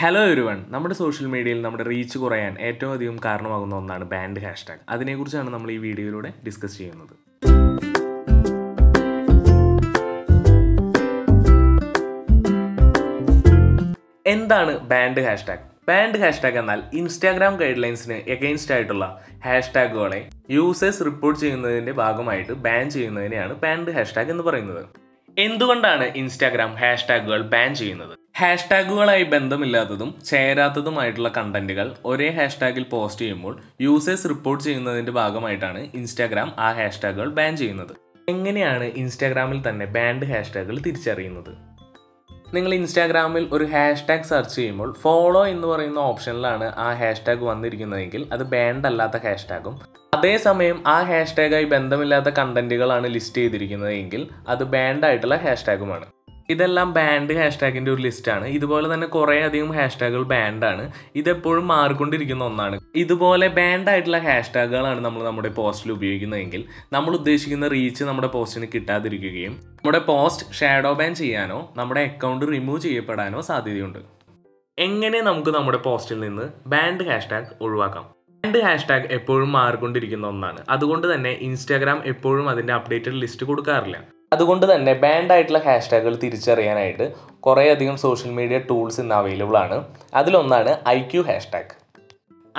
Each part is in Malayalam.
ഹലോ എവരിവൺ, നമ്മുടെ സോഷ്യൽ മീഡിയയിൽ നമ്മുടെ റീച്ച് കുറയാൻ ഏറ്റവും അധികം കാരണമാകുന്ന ഒന്നാണ് ബാൻഡ് ഹാഷ്ടാഗ്. അതിനെക്കുറിച്ചാണ് നമ്മൾ ഈ വീഡിയോയിലൂടെ ഡിസ്കസ് ചെയ്യുന്നത്. എന്താണ് ബാൻഡ് ഹാഷ്ടാഗ്? ബാൻഡ് ഹാഷ്ടാഗ് എന്നാൽ ഇൻസ്റ്റാഗ്രാം ഗൈഡ് ലൈൻസിന് എഗെയിൻസ്റ്റ് ആയിട്ടുള്ള ഹാഷ്ടാഗുകളെ യൂസേഴ്സ് റിപ്പോർട്ട് ചെയ്യുന്നതിൻ്റെ ഭാഗമായിട്ട് ബാൻ ചെയ്യുന്നതിനെയാണ് ബാൻഡ് ഹാഷ്ടാഗ് എന്ന് പറയുന്നത്. എന്തുകൊണ്ടാണ് ഇൻസ്റ്റാഗ്രാം ഹാഷ്ടാഗുകൾ ബാൻ ചെയ്യുന്നത്? ഹാഷ്ടാഗുകളായി ബന്ധമില്ലാത്തതും ചേരാത്തതുമായിട്ടുള്ള കണ്ടന്റുകൾ ഒരേ ഹാഷ്ടാഗിൽ പോസ്റ്റ് ചെയ്യുമ്പോൾ യൂസേഴ്സ് റിപ്പോർട്ട് ചെയ്യുന്നതിൻ്റെ ഭാഗമായിട്ടാണ് ഇൻസ്റ്റാഗ്രാം ആ ഹാഷ്ടാഗുകൾ ബാൻ ചെയ്യുന്നത്. എങ്ങനെയാണ് ഇൻസ്റ്റാഗ്രാമിൽ തന്നെ ബാൻഡ് ഹാഷ്ടാഗുകൾ തിരിച്ചറിയുന്നത്? നിങ്ങൾ ഇൻസ്റ്റാഗ്രാമിൽ ഒരു ഹാഷ്ടാഗ് സെർച്ച് ചെയ്യുമ്പോൾ ഫോളോ എന്ന് പറയുന്ന ഓപ്ഷനിലാണ് ആ ഹാഷ്ടാഗ് വന്നിരിക്കുന്നതെങ്കിൽ അത് ബാൻഡ് അല്ലാത്ത ഹാഷ്ടാഗും, അതേസമയം ആ ഹാഷ്ടാഗായി ബന്ധമില്ലാത്ത കണ്ടന്റുകളാണ് ലിസ്റ്റ് ചെയ്തിരിക്കുന്നതെങ്കിൽ അത് ബാൻഡ് ആയിട്ടുള്ള ഹാഷ്ടാഗുമാണ്. ഇതെല്ലാം ബാൻഡ് ഹാഷ്ടാഗിൻ്റെ ഒരു ലിസ്റ്റാണ്. ഇതുപോലെ തന്നെ കുറേയധികം ഹാഷ്ടാഗുകൾ ബാൻഡാണ്. ഇതെപ്പോഴും മാറിക്കൊണ്ടിരിക്കുന്ന ഒന്നാണ്. ഇതുപോലെ ബാൻഡായിട്ടുള്ള ഹാഷ്ടാഗുകളാണ് നമ്മൾ നമ്മുടെ പോസ്റ്റിൽ ഉപയോഗിക്കുന്നതെങ്കിൽ നമ്മൾ ഉദ്ദേശിക്കുന്ന റീച്ച് നമ്മുടെ പോസ്റ്റിന് കിട്ടാതിരിക്കുകയും നമ്മുടെ പോസ്റ്റ് ഷാഡോ ബാൻ ചെയ്യാനോ നമ്മുടെ അക്കൗണ്ട് റിമൂവ് ചെയ്യപ്പെടാനോ സാധ്യതയുണ്ട്. എങ്ങനെ നമുക്ക് നമ്മുടെ പോസ്റ്റിൽ നിന്ന് ബാൻഡ് ഹാഷ്ടാഗ് ഒഴിവാക്കാം? ബാൻഡ് ഹാഷ്ടാഗ് എപ്പോഴും മാറിക്കൊണ്ടിരിക്കുന്ന ഒന്നാണ്. അതുകൊണ്ട് തന്നെ ഇൻസ്റ്റാഗ്രാം എപ്പോഴും അതിൻ്റെ അപ്ഡേറ്റഡ് ലിസ്റ്റ് കൊടുക്കാറില്ല. അതുകൊണ്ട് തന്നെ ബാൻഡ് ആയിട്ടുള്ള ഹാഷ്ടാഗുകൾ തിരിച്ചറിയാനായിട്ട് കുറേയധികം സോഷ്യൽ മീഡിയ ടൂൾസ് ഇന്ന് അവൈലബിൾ ആണ്. അതിലൊന്നാണ് IQ ഹാഷ്ടാഗ്.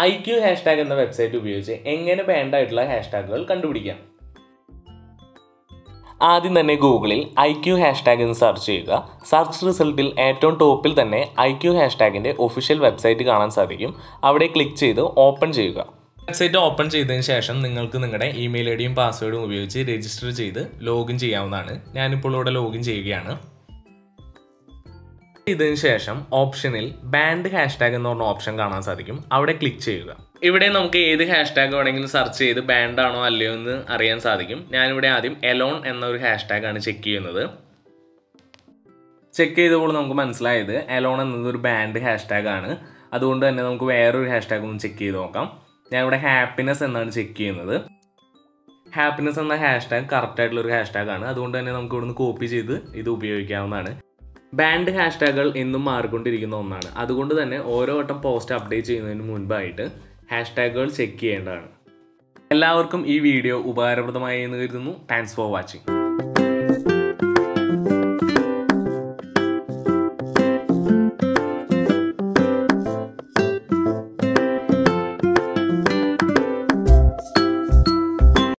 IQ ഹാഷ്ടാഗ് എന്ന വെബ്സൈറ്റ് ഉപയോഗിച്ച് എങ്ങനെ ബാൻഡ് ആയിട്ടുള്ള ഹാഷ്ടാഗുകൾ കണ്ടുപിടിക്കാം? ആദ്യം തന്നെ ഗൂഗിളിൽ IQ ഹാഷ്ടാഗ് എന്ന് സെർച്ച് ചെയ്യുക. സെർച്ച് റിസൾട്ടിൽ ഏറ്റവും ടോപ്പിൽ തന്നെ IQ ഹാഷ്ടാഗിൻ്റെ ഒഫീഷ്യൽ വെബ്സൈറ്റ് കാണാൻ സാധിക്കും. അവിടെ ക്ലിക്ക് ചെയ്ത് ഓപ്പൺ ചെയ്യുക. വെബ്സൈറ്റ് ഓപ്പൺ ചെയ്തതിന് ശേഷം നിങ്ങൾക്ക് നിങ്ങളുടെ ഇമെയിൽ ഐ ഡിയും പാസ്വേഡും ഉപയോഗിച്ച് രജിസ്റ്റർ ചെയ്ത് ലോഗിൻ ചെയ്യാവുന്നതാണ്. ഞാനിപ്പോൾ ഇവിടെ ലോഗിൻ ചെയ്യുകയാണ്. ഇതിന് ശേഷം ഓപ്ഷനിൽ ബാൻഡ് ഹാഷ്ടാഗ് എന്ന് പറഞ്ഞ ഓപ്ഷൻ കാണാൻ സാധിക്കും. അവിടെ ക്ലിക്ക് ചെയ്യുക. ഇവിടെ നമുക്ക് ഏത് ഹാഷ്ടാഗ് വേണമെങ്കിലും സെർച്ച് ചെയ്ത് ബാൻഡാണോ അല്ലയോ എന്ന് അറിയാൻ സാധിക്കും. ഞാനിവിടെ ആദ്യം എലോൺ എന്നൊരു ഹാഷ്ടാഗാണ് ചെക്ക് ചെയ്യുന്നത്. ചെക്ക് ചെയ്തപ്പോൾ നമുക്ക് മനസ്സിലായത് എലോൺ എന്നതൊരു ബാൻഡ് ഹാഷ്ടാഗാണ്. അതുകൊണ്ട് തന്നെ നമുക്ക് വേറൊരു ഹാഷ്ടാഗ് ഒന്ന് ചെക്ക് ചെയ്ത് നോക്കാം. ഞാനിവിടെ ഹാപ്പിനെസ് എന്നാണ് ചെക്ക് ചെയ്യുന്നത്. ഹാപ്പിനെസ് എന്ന ഹാഷ്ടാഗ് കറക്റ്റായിട്ടുള്ളൊരു ഹാഷ്ടാഗാണ്. അതുകൊണ്ട് തന്നെ നമുക്ക് ഇവിടുന്ന് കോപ്പി ചെയ്ത് ഇത് ഉപയോഗിക്കാവുന്നതാണ്. ബാൻഡ് ഹാഷ്ടാഗുകൾ എന്നും മാറിക്കൊണ്ടിരിക്കുന്ന ഒന്നാണ്. അതുകൊണ്ട് തന്നെ ഓരോ വട്ടം പോസ്റ്റ് അപ്ഡേറ്റ് ചെയ്യുന്നതിന് മുൻപായിട്ട് ഹാഷ്ടാഗുകൾ ചെക്ക് ചെയ്യേണ്ടതാണ്. എല്ലാവർക്കും ഈ വീഡിയോ ഉപകാരപ്രദമായി എന്ന് കരുതുന്നു. Thanks for watching.